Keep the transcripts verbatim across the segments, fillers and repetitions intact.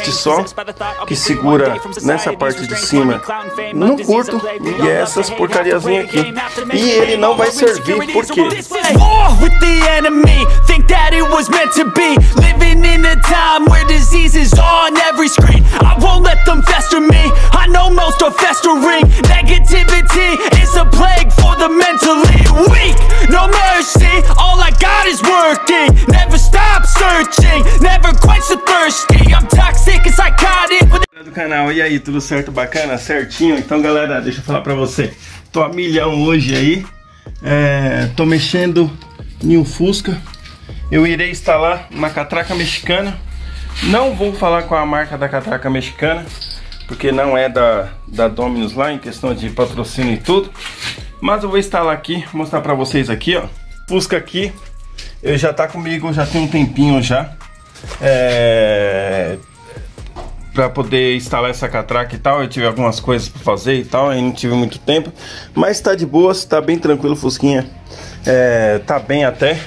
este só que segura nessa parte de cima no curto, e é essas porcariazinhas aqui. E ele não vai servir, por quê? Do canal, e aí, tudo certo? Bacana? Certinho? Então, galera, deixa eu falar pra você. Tô a milhão hoje aí. É, tô mexendo em um Fusca. Eu irei instalar uma catraca mexicana. Não vou falar com a marca da catraca mexicana, porque não é da, da Dominus lá, em questão de patrocínio e tudo. Mas eu vou instalar aqui, mostrar pra vocês aqui, ó. Fusca aqui, eu já tá comigo, já tem um tempinho já. É... Pra poder instalar essa catraca e tal, eu tive algumas coisas pra fazer e tal, e não tive muito tempo. Mas tá de boa, tá bem tranquilo o Fusquinha. É, tá bem até.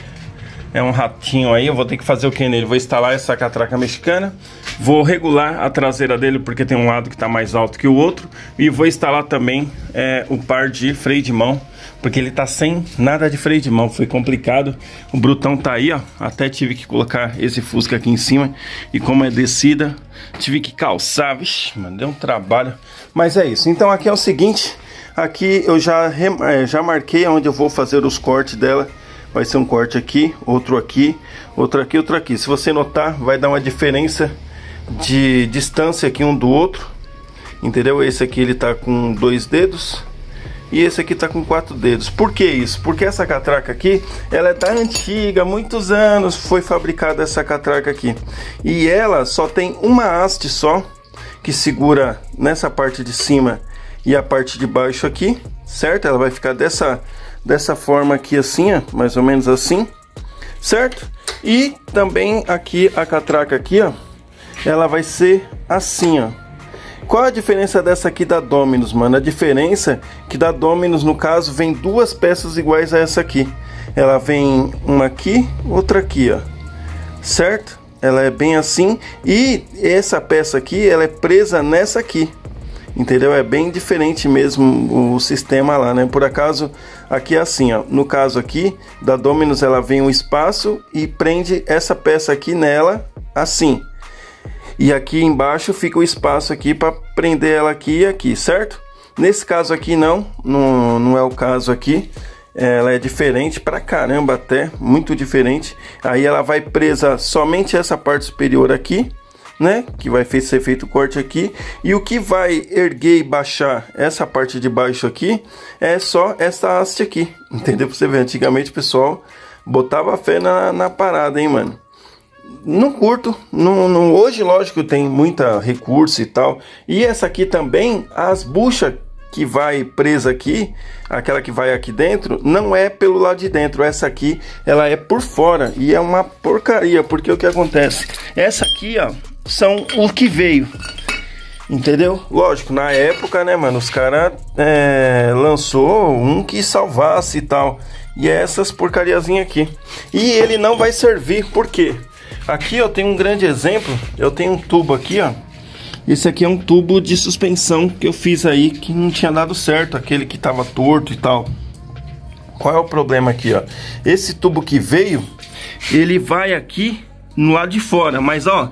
É um ratinho aí, eu vou ter que fazer o que nele? Vou instalar essa catraca mexicana, vou regular a traseira dele, porque tem um lado que tá mais alto que o outro. E vou instalar também é, o par de freio de mão, porque ele tá sem nada de freio de mão, foi complicado. O Brutão tá aí, ó, até tive que colocar esse Fusca aqui em cima. E como é descida, tive que calçar, vixi, mano, deu um trabalho. Mas é isso, então aqui é o seguinte. Aqui eu já, re... já marquei onde eu vou fazer os cortes dela. Vai ser um corte aqui, outro aqui, outro aqui, outro aqui. Se você notar, vai dar uma diferença de distância aqui um do outro. Entendeu? Esse aqui ele tá com dois dedos e esse aqui tá com quatro dedos. Por que isso? Porque essa catraca aqui, ela é da antiga, muitos anos foi fabricada essa catraca aqui. E ela só tem uma haste só, que segura nessa parte de cima e a parte de baixo aqui, certo? Ela vai ficar dessa, dessa forma aqui assim, ó, mais ou menos assim, certo? E também aqui a catraca aqui, ó, ela vai ser assim, ó. Qual a diferença dessa aqui da Dominus, mano? A diferença que da Dominus, no caso, vem duas peças iguais a essa aqui. Ela vem uma aqui, outra aqui, ó. Certo? Ela é bem assim. E essa peça aqui, ela é presa nessa aqui. Entendeu? É bem diferente mesmo o sistema lá, né? Por acaso, aqui é assim, ó. No caso aqui, da Dominus, ela vem um espaço e prende essa peça aqui nela, assim. E aqui embaixo fica o espaço aqui para prender ela aqui e aqui, certo? Nesse caso aqui não, não, não é o caso aqui. Ela é diferente pra caramba até, muito diferente. Aí ela vai presa somente essa parte superior aqui, né? Que vai ser feito o corte aqui. E o que vai erguer e baixar essa parte de baixo aqui é só essa haste aqui, entendeu? Pra você ver, antigamente o pessoal botava fé na, na parada, hein, mano? Não curto, não, não, hoje lógico tem muita recurso e tal. E essa aqui também, as buchas que vai presa aqui, aquela que vai aqui dentro, não é pelo lado de dentro. Essa aqui, ela é por fora e é uma porcaria, porque o que acontece? Essa aqui, ó, são o que veio, entendeu? Lógico, na época, né, mano, os caras é, lançou um que salvasse e tal. E é essas porcariazinhas aqui. E ele não vai servir, por quê? Aqui eu tenho um grande exemplo. Eu tenho um tubo aqui, ó. Esse aqui é um tubo de suspensão que eu fiz aí, que não tinha dado certo, aquele que tava torto e tal. Qual é o problema aqui, ó? Esse tubo que veio, ele vai aqui no lado de fora, mas ó,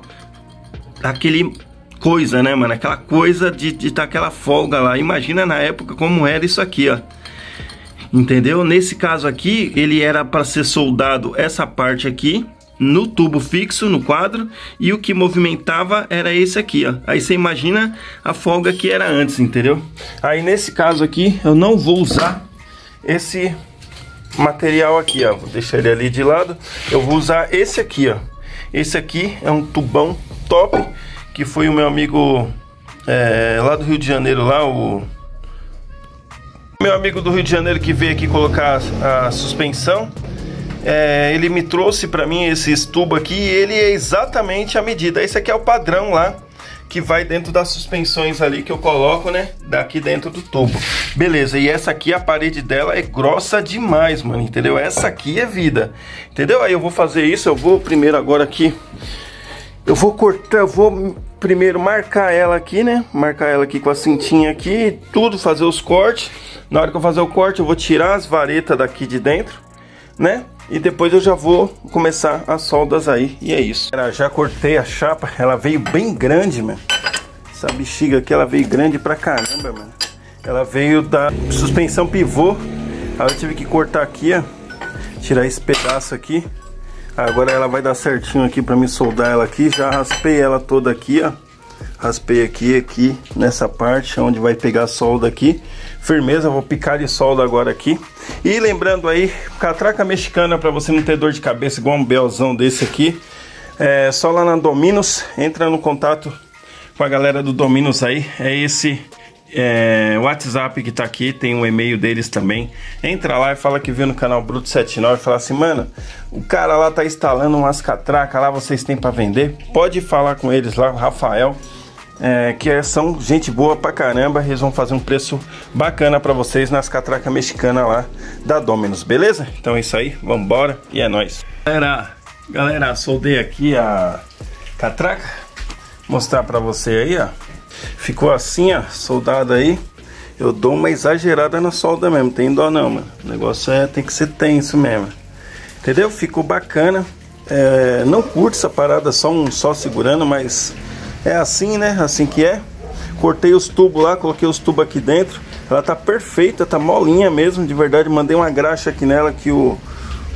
aquele coisa, né, mano? Aquela coisa de, de tá aquela folga lá. Imagina na época como era isso aqui, ó. Entendeu? Nesse caso aqui, ele era para ser soldado essa parte aqui no tubo fixo, no quadro, e o que movimentava era esse aqui, ó. Aí você imagina a folga que era antes, entendeu? Aí nesse caso aqui, eu não vou usar esse material aqui, ó. Vou deixar ele ali de lado. Eu vou usar esse aqui, ó. Esse aqui é um tubão top, que foi o meu amigo é, lá do Rio de Janeiro, lá o... meu amigo do Rio de Janeiro que veio aqui colocar a, a suspensão. É, ele me trouxe para mim esse tubo aqui e ele é exatamente a medida. Esse aqui é o padrão lá, que vai dentro das suspensões ali que eu coloco, né? Daqui dentro do tubo. Beleza, e essa aqui, a parede dela é grossa demais, mano, entendeu? Essa aqui é vida, entendeu? Aí eu vou fazer isso, eu vou primeiro agora aqui. Eu vou cortar, eu vou primeiro marcar ela aqui, né? Marcar ela aqui com a cintinha aqui, tudo, fazer os cortes. Na hora que eu fazer o corte, eu vou tirar as varetas daqui de dentro, né? E depois eu já vou começar as soldas aí, e é isso. Cara, já cortei a chapa, ela veio bem grande, mano. Essa bexiga aqui, ela veio grande pra caramba, mano. Ela veio da suspensão pivô. Aí eu tive que cortar aqui, ó. Tirar esse pedaço aqui. Agora ela vai dar certinho aqui pra me soldar ela aqui. Já raspei ela toda aqui, ó. Raspei aqui, aqui, nessa parte, onde vai pegar a solda aqui. Firmeza, vou picar de solda agora aqui. E lembrando aí, catraca mexicana pra você não ter dor de cabeça igual um belzão desse aqui. É só lá na Dominus, entra no contato com a galera do Dominus aí. É esse... É, o WhatsApp que tá aqui, tem um e-mail deles também. Entra lá e fala que viu no canal Bruto setenta e nove. Fala assim, mano, o cara lá tá instalando umas catracas lá, vocês têm pra vender? Pode falar com eles lá, o Rafael, é, que são gente boa pra caramba. Eles vão fazer um preço bacana pra vocês nas catracas mexicanas lá da Dominus, beleza? Então é isso aí, vambora e é nóis. Galera, galera, soldei aqui a catraca. Mostrar pra você aí, ó. Ficou assim, ó, soldada aí. Eu dou uma exagerada na solda mesmo, tem dó não, mano. O negócio é, tem que ser tenso mesmo. Entendeu? Ficou bacana. É, não curto essa parada, só um só segurando, mas é assim, né? Assim que é. Cortei os tubos lá, coloquei os tubos aqui dentro. Ela tá perfeita, tá molinha mesmo, de verdade. Mandei uma graxa aqui nela que o,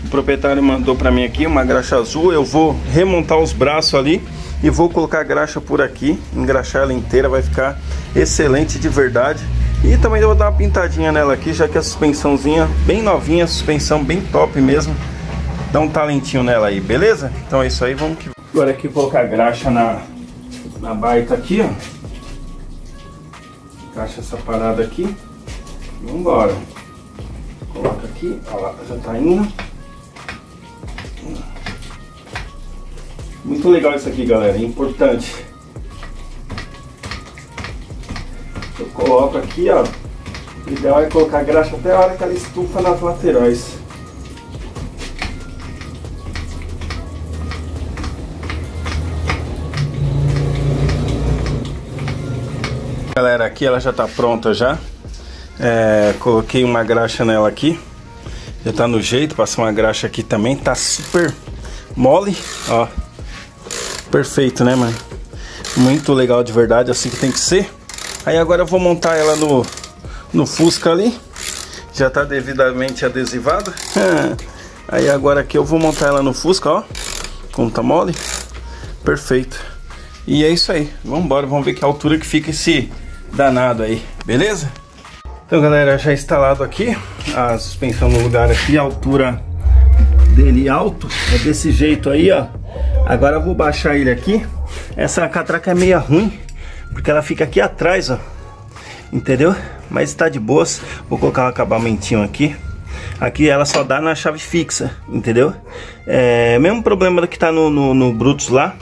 o proprietário mandou pra mim aqui, uma graxa azul. Eu vou remontar os braços ali. E vou colocar a graxa por aqui, engraxar ela inteira, vai ficar excelente de verdade. E também eu vou dar uma pintadinha nela aqui, já que a suspensãozinha bem novinha, suspensão bem top mesmo. Dá um talentinho nela aí, beleza? Então é isso aí, vamos que... Agora aqui vou colocar a graxa na, na baita aqui, ó. Encaixa essa parada aqui. Vambora. Coloca aqui, ó lá, já tá indo. Muito legal isso aqui, galera, é importante. Eu coloco aqui, ó. O ideal é colocar a graxa até a hora que ela estufa nas laterais. Galera, aqui ela já tá pronta já. É, coloquei uma graxa nela aqui. Já tá no jeito, passei uma graxa aqui também. Tá super mole, ó. Perfeito, né, mano? Muito legal de verdade, assim que tem que ser. Aí agora eu vou montar ela no, no Fusca ali. Já tá devidamente adesivada. Aí agora aqui eu vou montar ela no Fusca, ó. Como tá mole. Perfeito. E é isso aí. Vamos embora, vamos ver que altura que fica esse danado aí. Beleza? Então, galera, já instalado aqui a suspensão no lugar aqui. A altura dele alto é desse jeito aí, ó. Agora eu vou baixar ele aqui. Essa catraca é meio ruim, porque ela fica aqui atrás, ó. Entendeu? Mas tá de boas. Vou colocar um acabamentinho aqui. Aqui ela só dá na chave fixa, entendeu? É mesmo problema que tá no, no, no Brutus lá.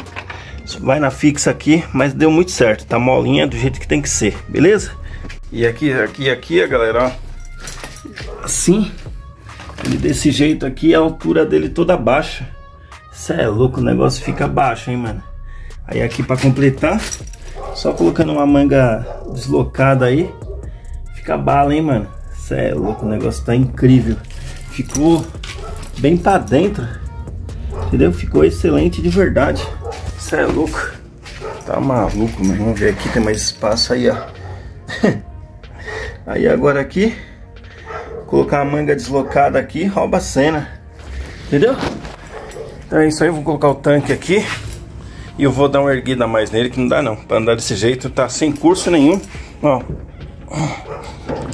Vai na fixa aqui, mas deu muito certo. Tá molinha do jeito que tem que ser, beleza? E aqui, aqui, aqui, galera, ó. Assim. Ele desse jeito aqui, a altura dele toda baixa. Cê é louco, o negócio fica baixo, hein, mano. Aí aqui pra completar, só colocando uma manga deslocada aí, fica bala, hein, mano. Cê é louco, o negócio tá incrível. Ficou bem pra dentro, entendeu? Ficou excelente de verdade. Cê é louco. Tá maluco, mano. Vamos ver aqui, tem mais espaço aí, ó. Aí agora aqui, colocar a manga deslocada aqui, rouba a cena, entendeu? Então é isso aí, eu vou colocar o tanque aqui. E eu vou dar uma erguida mais nele, que não dá não. Pra andar desse jeito, tá sem curso nenhum. Ó.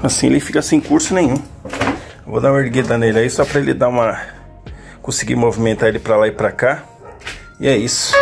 Assim ele fica sem curso nenhum. Eu vou dar uma erguida nele aí, só pra ele dar uma... Conseguir movimentar ele pra lá e pra cá. E é isso.